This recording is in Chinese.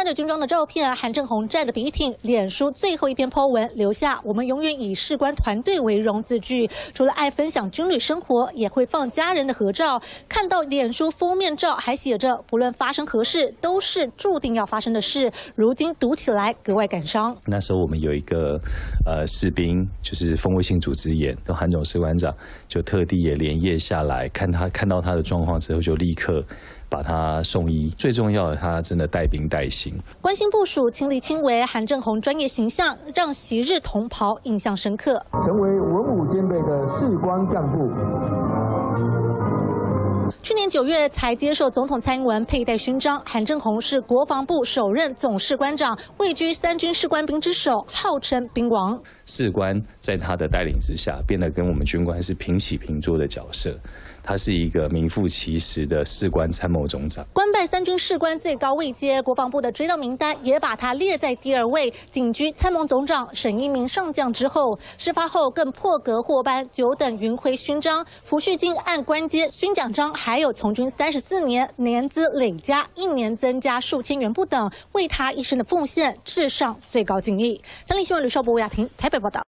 穿着军装的照片啊，韩正宏站得笔挺，脸书最后一篇 po 文留下“我们永远以士官团队为荣”字句。除了爱分享军旅生活，也会放家人的合照。看到脸书封面照还写着“不论发生何事，都是注定要发生的事”，如今读起来格外感伤。那时候我们有一个士兵，就是风卫性组织炎，韩总士官长就特地也连夜下来看到他的状况之后，就立刻 把他送医，最重要的，他真的带兵带薪，关心部署，亲力亲为。韩正宏专业形象让昔日同袍印象深刻。成为文武兼备的士官干部。 去年9月才接受总统蔡英文佩戴勋章，韩正宏是国防部首任总士官长，位居3军士官兵之首，号称兵王。士官在他的带领之下，变得跟我们军官是平起平坐的角色，他是一个名副其实的士官参谋总长。官拜3军士官最高位阶，国防部的追悼名单也把他列在第2位，仅居参谋总长沈一鸣上将之后。事发后更破格获颁9等云晖勋章、抚恤金按官阶勋奖章， 还有从军34年，年资累加，1年增加数千元不等，为他一生的奉献，致上最高敬意。三立新闻吕少博、吴雅婷台北报道。